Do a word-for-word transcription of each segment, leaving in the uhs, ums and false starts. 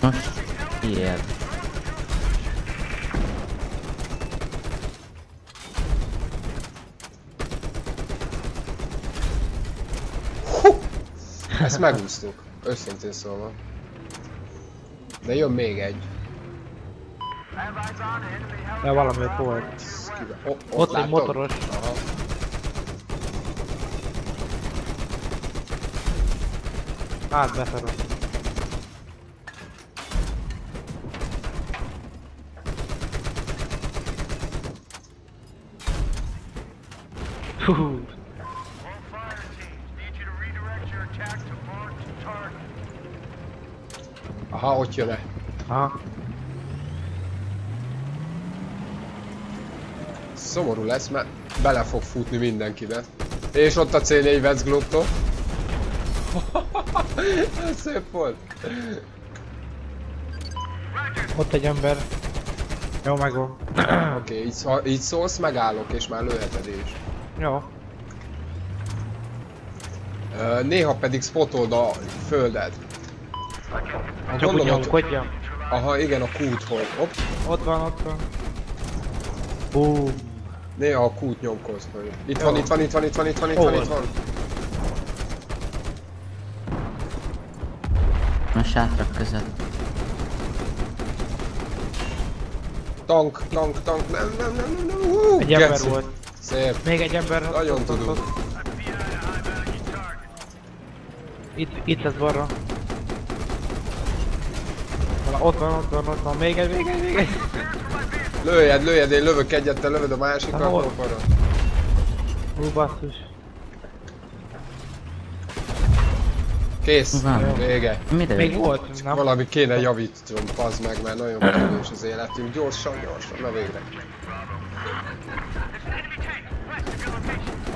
Na, ilyen. Ezt megúsztuk, őszintén szólva. De jön még egy. De valami ott volt. O, ott ott egy motoros. Aha. Hát beferom. Hú. Aha, ott jön le. Aha. Szomorú lesz, mert bele fog futni mindenkibe. És ott a cé négy West Globe-tól. Szép volt. Ott egy ember. Jó, megvan. Oké, így, így szólsz, megállok, és már lőheted is. Jó. Néha pedig spotod a földet. Csak úgy nyomkodjam. Aha, igen, a kút hol. Hopp. Ott van, ott van. Boom. Néha a kút nyomkodsz. Itt van, itt van, itt van, itt van, itt van, itt van, itt van. A sátrak közel. Tank, tank, tank, nem, nem, nem, nem, nem, hú, egy ember geci. Volt. Szép. Még egy ember. Nagyon tudunk. Itt, itt lesz balra. Ott van, ott van, ott van, még egy, még egy, még egy. Lőjed, lőjed, én lövök egyet, te lövöd a másikat, akkor balra. Hú, basszus. Kész, vége. Még volt? Nem? Valami kéne javítom, pazd meg, mert nagyon kevés az életünk. Gyorsan, gyorsan, na végre.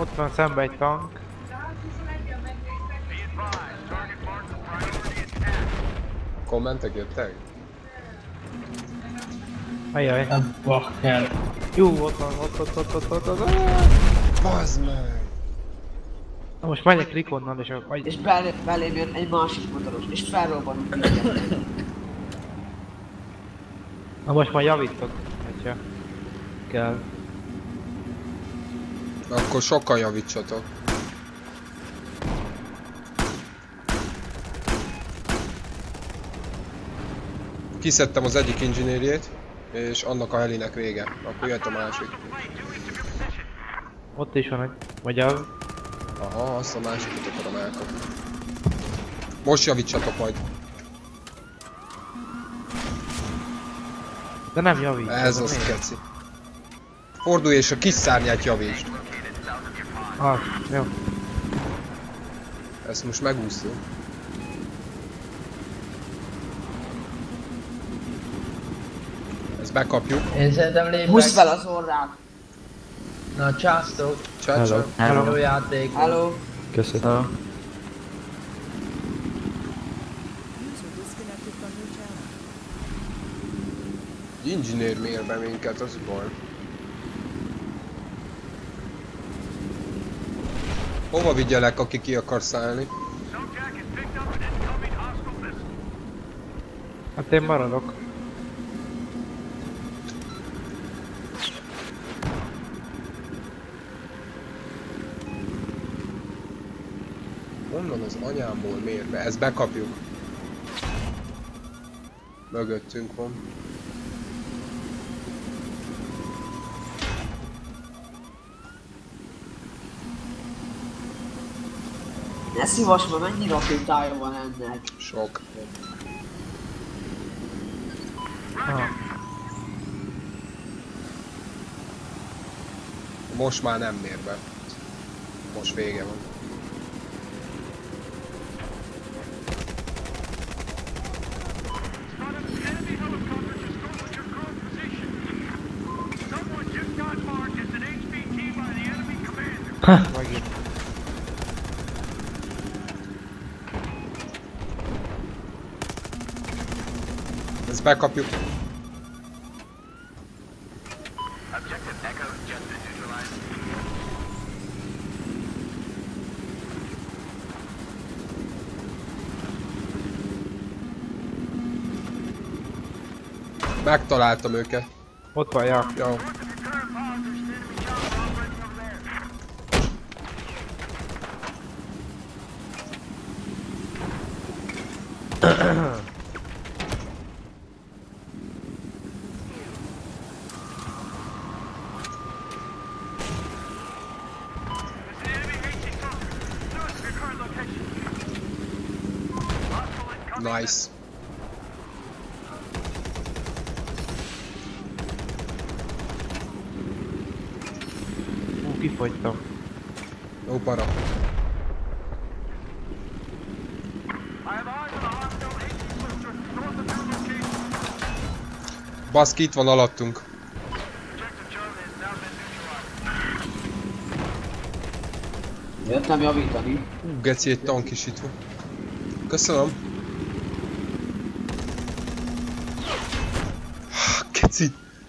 Ott van szembe egy tank. Kommentek jöttek? Ajjaj. Jó, ott van, ott, ott, ott, ott, ott, ott. Pazd meg. Na most megyek Rikonnal és a... És belém jön egy másik motoros, és felrobbanunk mindjárt. Na most már javítok, hogyha kell. Na akkor sokkal javítsatok. Kiszedtem az egyik inginérjét, és annak a helinek vége. Akkor jött a másik. Ott is van egy... Vagy a... Aha, azt a másikat akarom elkapni. Most javítsatok majd. De nem javít. Ez az, az keci. Fordulj és a kis szárnyát javítsd. Ah, jó. Ezt most megúsztuk. Ezt bekapjuk. Én szerintem lépek. Húzd fel az orrát. Na, császtok! Császtok! Hello játék! Hello! Köszönöm! Engineer mér be minket, az baj. Hova vigyelek, aki ki akar szállni? Hát én maradok. Honnan az anyámból mérve? Ezt bekapjuk. Mögöttünk van. Ne szívas, mert mennyi rakétája van ennek? Sok. Ah. Most már nem mérve. Most vége van. Ha! Ezt bekapjuk. Megtaláltam őket. Ott van, ja. Jó. Nice. Hú, kifogytam. Jó para. Baszki, itt van alattunk. Jöttem javítani. Hú, geci, egy tank is itt van. Köszönöm.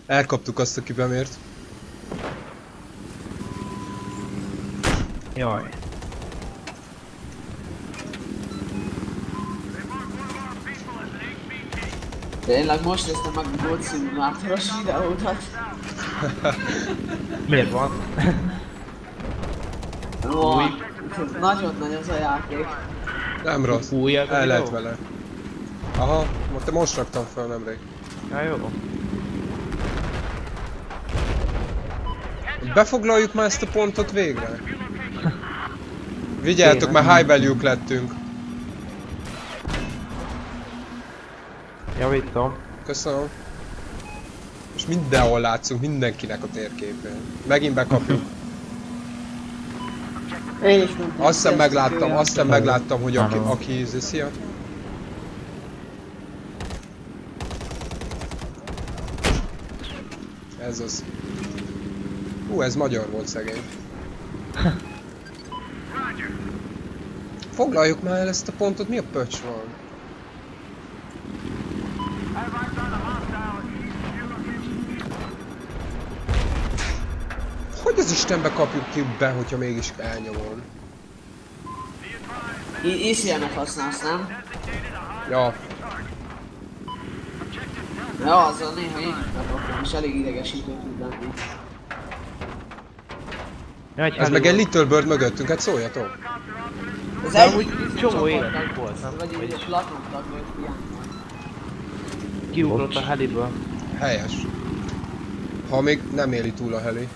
Elkaptuk azt, aki bemért. Jaj. Tényleg most néztem meg a Goldszínű Mártoros videódat. Miért van? Ó, nagyon nagy az a játék. Nem rossz, el lehet vele. Aha, most te most raktam fel nemrég. Ja, jó. Befoglaljuk már ezt a pontot végre? Vigyeljetek, már high value-k lettünk. Javítom. Köszönöm. Most mindenhol látszunk, mindenkinek a térképén. Megint bekapjuk. Én is mondtam. Azt hiszem megláttam, azt hiszem megláttam, hogy aki, aki ízi, szia. Ez az. Hú, ez magyar volt szegény. Foglaljuk már el ezt a pontot, mi a pöcs van? Hogy az Istenbe kapjuk ki be, hogyha mégis elnyomol? És ilyenek használsz, nem? Ja. Ja, azzal néha én is megkaptam, és elég idegesítő tud lenni. Ja, ez meg egy Little Bird mögöttünk, hát szóljatok! Ez egy csomó életek volt, nem? Vagy egy platottak, vagy ilyen. Kiugrott a heliből. Helyes. Ha még nem éli túl a heli.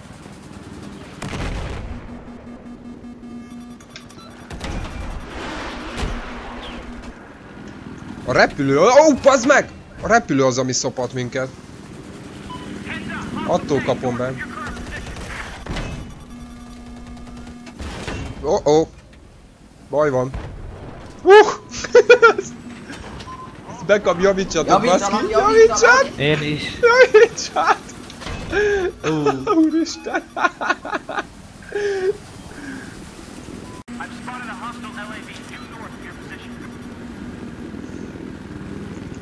A repülő... Ó, pazd meg! A repülő az, ami szopat minket. Attól kapom be. Oh oh! Baj van! Uh! Bekap, javítsatok, baszki! Javítsát! Én is! Javítsát! Uh. Úristen!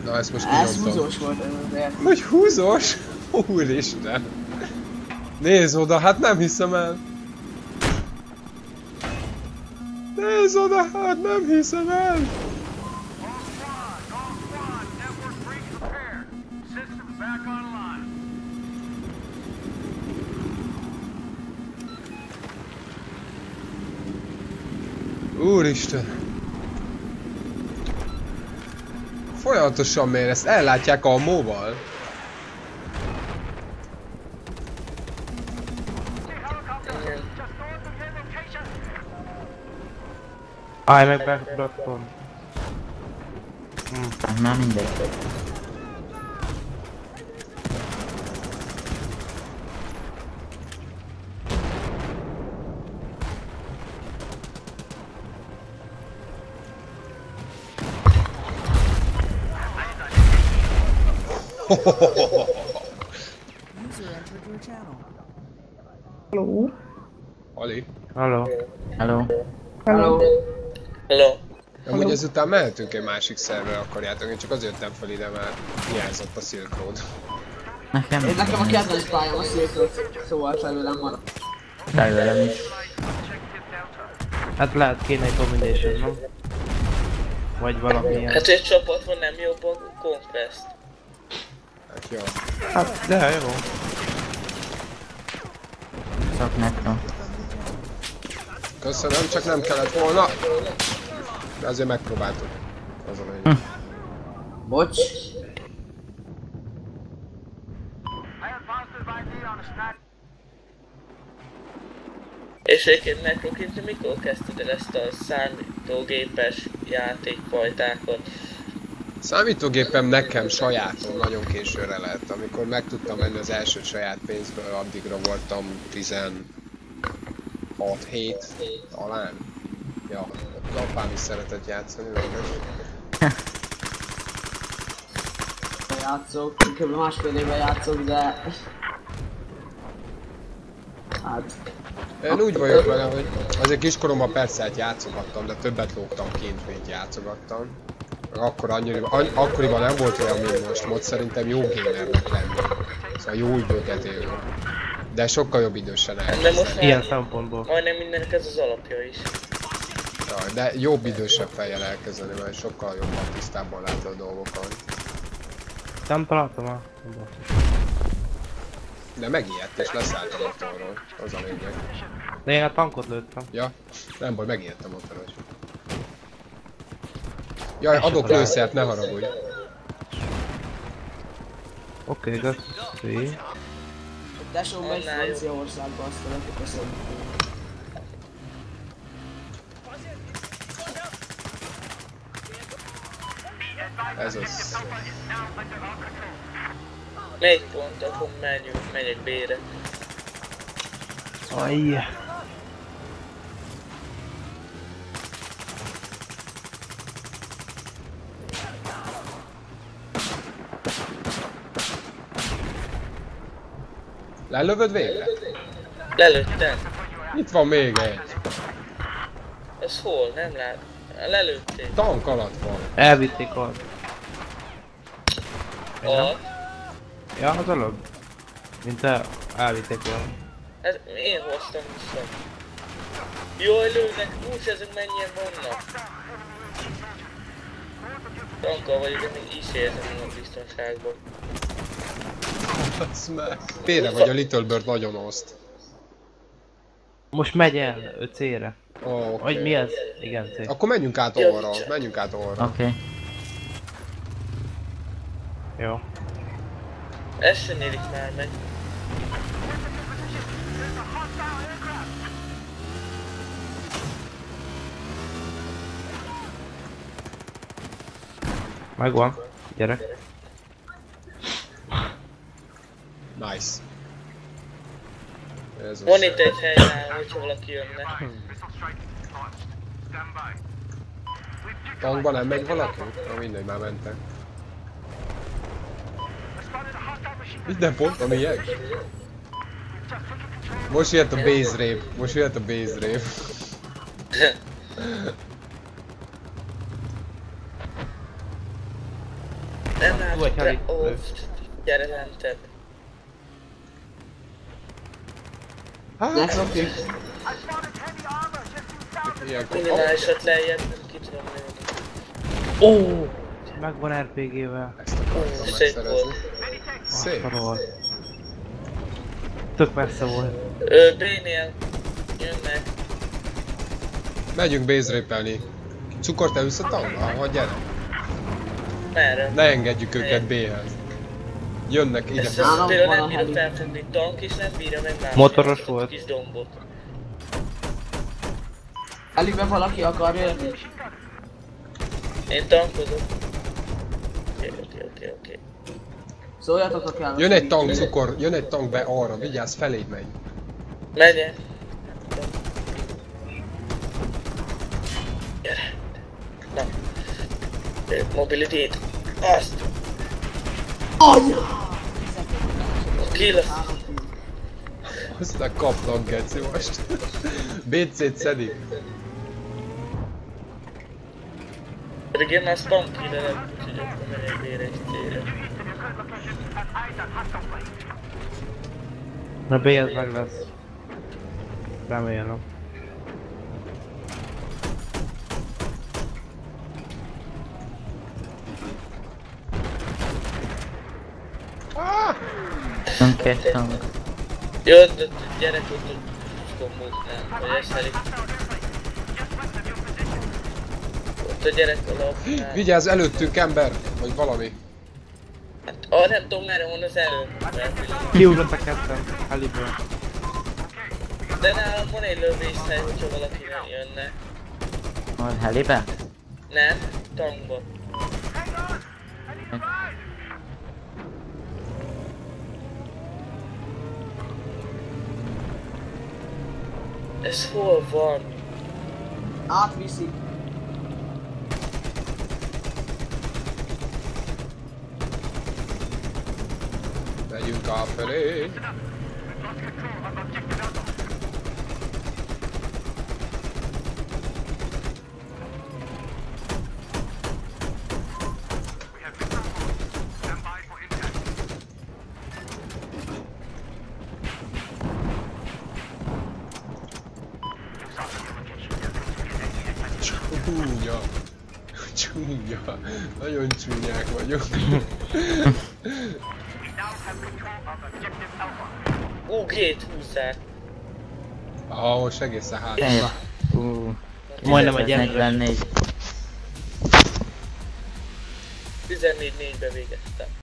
Na, ezt most kinyomtam. Ez húzós volt előre. Hogy húzós? Úristen! Nézz oda, hát nem hiszem el! Nézz oda, hát nem hiszem el! Úristen! Folyamatosan mér, ezt ellátják a móval. Állj meg be, brakton. Hm, már mindegy. Hello. Ali. Hello. Hello. Hello. Hello. Amúgy ezután mehetünk egy másik szervre, akarjátok, én csak azért jöttem fel ide, mert hiányzott a Silk Road. Nekem, én nekem a kedvenc pályám a Silk Road, szóval felőlem van. Felőlem is. Hát lehet kéne egy domination, nem? Vagy valamilyen. Hát egy csapatban nem jobb a Conquest. Jó. Hát, de jó. Csak nekem. Köszönöm, csak nem kellett volna. De azért megpróbáltuk. Azon hm. Bocs. És egyébként nekünk mikor kezdted el ezt a számítógépes játékfajtákat? Számítógépem nekem sajátom nagyon későre lett. Amikor meg tudtam venni az első saját pénzből, addigra voltam tizenhat hét talán. Ja, apám is szeretett játszani, vagy nem? Játszok, inkább másfél éve játszok, de... Hát... Én úgy vagyok vele, hogy azért kiskoromban persze hát játszogattam, de többet lógtam kint, mint játszogattam. Akkor annyiban, akkoriban nem volt olyan, mint most, most szerintem jó gamernek lenni. Szóval jó időket élő. De sokkal jobb idősen elkezdeni. Ilyen szempontból. Majdnem mindenek ez az alapja is. Ja, de jobb idősebb fejjel elkezdeni, mert sokkal jobban tisztában látod a dolgokat. Nem találtam már. De megijedt és leszálltam a torról, az a lényeg. De én a tankot lőttem. Ja, nem baj, megijedtem a torról. Jaj, adok lőszert, ne haragudj. Oké, okay, de... Szép. Tesó, megy Franciaországba, azt szeretnék, köszönöm. Ez az... Négy pont, akkor menjünk, megyek B-re. Ajj! Lelövöd végre? Lelőttem. Itt van még egy. Ez hol? Nem lát. Lelőtték. Tank alatt van. Elvitték alatt. Alatt? Ja, az előbb. Mint el, elvitték volna. Ez én hoztam vissza. Jaj, lőnek, húsz, ezek mennyien vannak. Tankkal vagyok, de még is érzem a biztonságban. Basz meg. Pére vagy a Little Bird nagyon oszt. Most megy el, ő C-re. Oh, okay. Vagy mi ez? Igen, C. Akkor menjünk át orra, menjünk át orra. Oké. Okay. Jó. Ez sem élik már meg. Megvan, gyere. Nice. Van itt egy helyen, hogyha valaki jönne. Tankban nem megy valaki? Na mindegy, már mentek. Minden pont, ami ilyen. Most jött a base rape, most jött a base rape. Nem állj, te óvd, gyere lented. Hát, oké. Minimálisat lejjebb, nem ki tudom lőni. Ó, megvan er pé gével. Ezt akartam megszerezni. Szép. Tök messze volt. Ö, B-nél jönnek. Megyünk base-rapelni. Cukor, te ülsz a tankba? Ha gyere. Merre? Ne engedjük őket B-hez. Jönnek ide. Ez az például nem bírja felfogni tank, és nem bírja meg már. Motoros volt. Kis dombot. Elébe valaki akar jönni. Én tankozom. Oké, oké, oké, oké. Szóljatok, ha kell. Jön egy tank, Cukor, jön egy tank be arra, vigyázz, feléd megy. Menjen. Gyere. Na. Mobility-t. Azt. Anya! Kill. Aztán kapnak, geci most. bé cét szedik. Pedig én már spam kilelem, úgyhogy akkor megyek bére egy tére. Na bé ez meg lesz. Remélem. Nem kell számít. Jöjjön, gyere tudod, kommutnál, hogy eselik. Ott a gyerek a lapnál. Vigyázz előttünk ember, vagy valami. Hát arra nem tudom, merre van az előtt. Liúrott a ketten, Haliből. De nálam van egy lövészer, hogyha valaki nem jönne. Van Haliben? Nem, tankban. Ez hol van? Átviszik. Megyünk áfelé. Csúnya, csúnya, nagyon csúnyák vagyok. Ú, két húszár. Ah, most egészen hátra. Ú, majdnem a gyerek. tizennégy négybe végeztem.